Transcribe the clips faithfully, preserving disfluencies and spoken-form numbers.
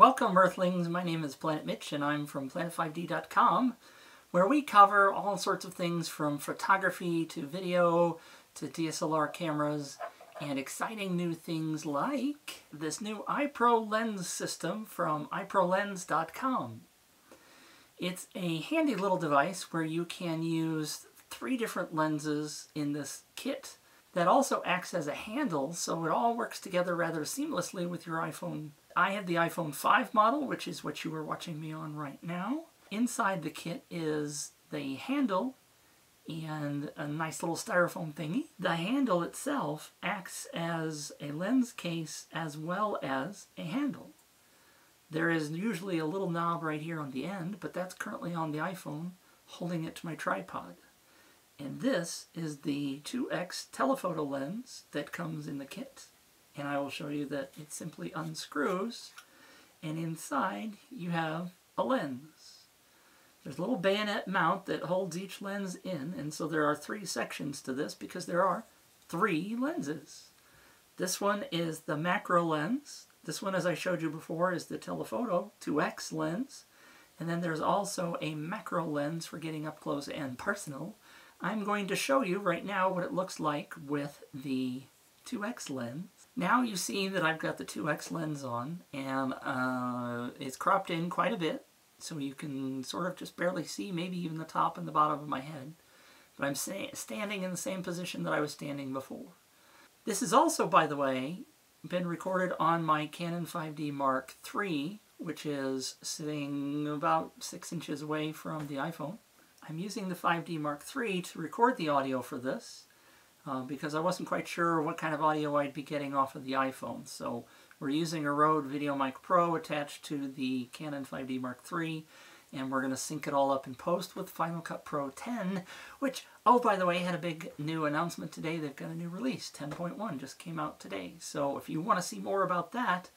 Welcome Earthlings, my name is Planet Mitch and I'm from planet five D dot com, where we cover all sorts of things from photography to video to D S L R cameras and exciting new things like this new iPro Lens system from i pro lens dot com. It's a handy little device where you can use three different lenses in this kit that also acts as a handle, so it all works together rather seamlessly with your iPhone. I have the iPhone five model, which is what you are watching me on right now. Inside the kit is the handle and a nice little styrofoam thingy. The handle itself acts as a lens case as well as a handle. There is usually a little knob right here on the end, but that's currently on the iPhone, holding it to my tripod. And this is the two X telephoto lens that comes in the kit. And I will show you that it simply unscrews, and inside you have a lens. There's a little bayonet mount that holds each lens in, and so there are three sections to this because there are three lenses. This one is the macro lens. This one, as I showed you before, is the telephoto two X lens. And then there's also a macro lens for getting up close and personal. I'm going to show you right now what it looks like with the two X lens. Now you see that I've got the two X lens on, and uh, it's cropped in quite a bit, so you can sort of just barely see maybe even the top and the bottom of my head. But I'm standing in the same position that I was standing before. This has also, by the way, been recorded on my Canon five D Mark three, which is sitting about six inches away from the iPhone. I'm using the five D Mark three to record the audio for this. Uh, because I wasn't quite sure what kind of audio I'd be getting off of the iPhone. So we're using a Rode VideoMic Pro attached to the Canon five D Mark three, and we're going to sync it all up in post with Final Cut Pro ten, which, oh, by the way, had a big new announcement today. They've got a new release, ten point one, just came out today. So if you want to see more about that,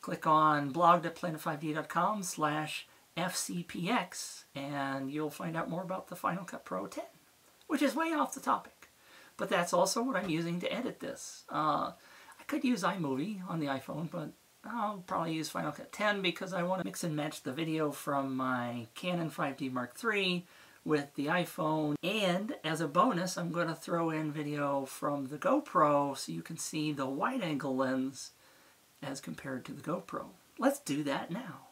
click on blog dot planet five D dot com slash F C P X, and you'll find out more about the Final Cut Pro ten, which is way off the topic. But that's also what I'm using to edit this. Uh, I could use iMovie on the iPhone, but I'll probably use Final Cut ten because I want to mix and match the video from my Canon five D Mark three with the iPhone. And as a bonus, I'm going to throw in video from the GoPro so you can see the wide-angle lens as compared to the GoPro. Let's do that now.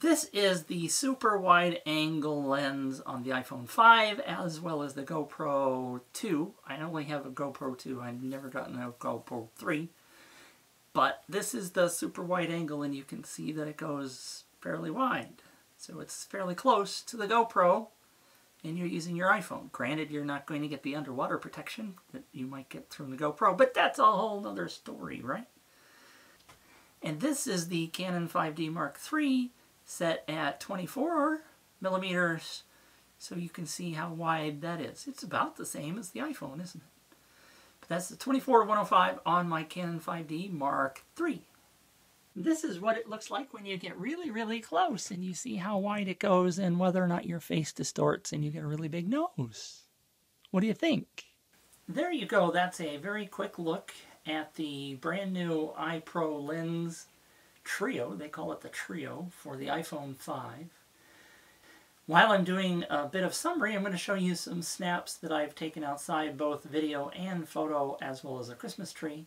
This is the super wide angle lens on the iPhone five as well as the GoPro two. I only have a GoPro two, I've never gotten a GoPro three. But this is the super wide angle and you can see that it goes fairly wide. So it's fairly close to the GoPro and you're using your iPhone. Granted, you're not going to get the underwater protection that you might get from the GoPro, but that's a whole other story, right? And this is the Canon five D Mark three. Set at twenty-four millimeters, so you can see how wide that is. It's about the same as the iPhone, isn't it? But that's the twenty-four one oh five on my Canon five D Mark three. This is what it looks like when you get really, really close and you see how wide it goes and whether or not your face distorts and you get a really big nose. What do you think? There you go. That's a very quick look at the brand new iPro Lens Trio. They call it the Trio for the iPhone five. While I'm doing a bit of summary, I'm going to show you some snaps that I've taken outside, both video and photo, as well as a Christmas tree,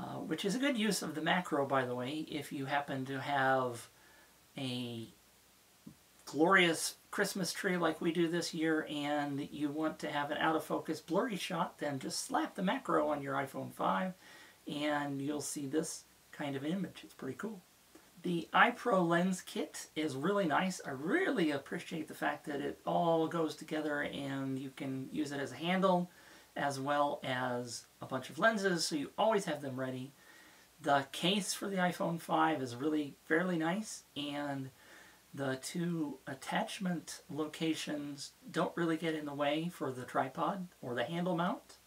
uh, which is a good use of the macro, by the way, if you happen to have a glorious Christmas tree like we do this year and you want to have an out-of-focus blurry shot, then just slap the macro on your iPhone five and you'll see this kind of image. It's pretty cool. The iPro Lens kit is really nice. I really appreciate the fact that it all goes together and you can use it as a handle as well as a bunch of lenses, so you always have them ready. The case for the iPhone five is really fairly nice, and the two attachment locations don't really get in the way for the tripod or the handle mount.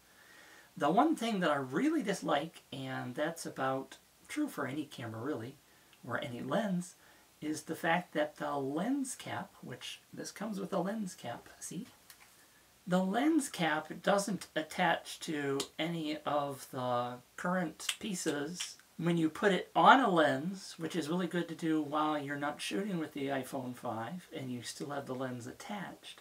The one thing that I really dislike, and that's about true for any camera really, or any lens, is the fact that the lens cap, which this comes with a lens cap, see? The lens cap doesn't attach to any of the current pieces when you put it on a lens, which is really good to do while you're not shooting with the iPhone five and you still have the lens attached,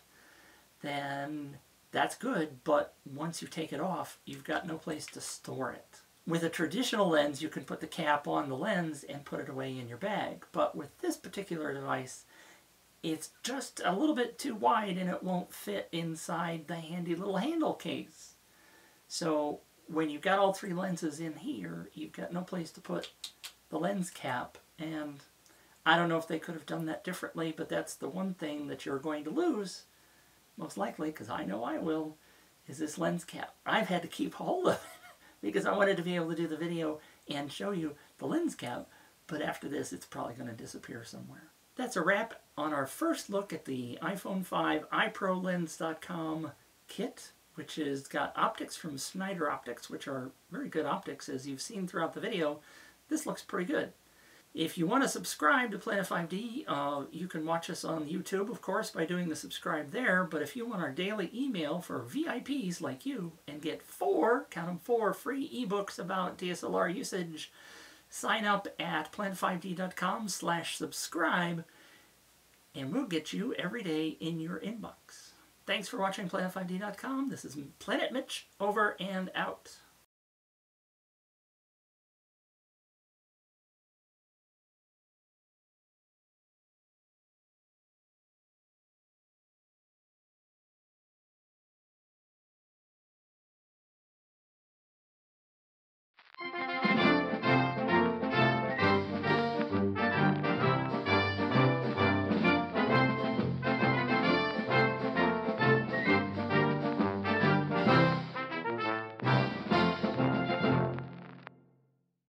then that's good, but once you take it off, you've got no place to store it. With a traditional lens, you can put the cap on the lens and put it away in your bag, but with this particular device, it's just a little bit too wide and it won't fit inside the handy little handle case. So when you've got all three lenses in here, you've got no place to put the lens cap, and I don't know if they could have done that differently, but that's the one thing that you're going to lose, most likely, because I know I will, is this lens cap. I've had to keep hold of it because I wanted to be able to do the video and show you the lens cap, but after this it's probably going to disappear somewhere. That's a wrap on our first look at the iPhone five i pro lens dot com kit, which has got optics from Schneider Optics, which are very good optics as you've seen throughout the video. This looks pretty good. If you want to subscribe to Planet five D, uh, you can watch us on YouTube, of course, by doing the subscribe there. But if you want our daily email for V I Ps like you and get four, count them four, free ebooks about D S L R usage, sign up at planet five D dot com slash subscribe, and we'll get you every day in your inbox. Thanks for watching Planet five D dot com. This is Planet Mitch, over and out.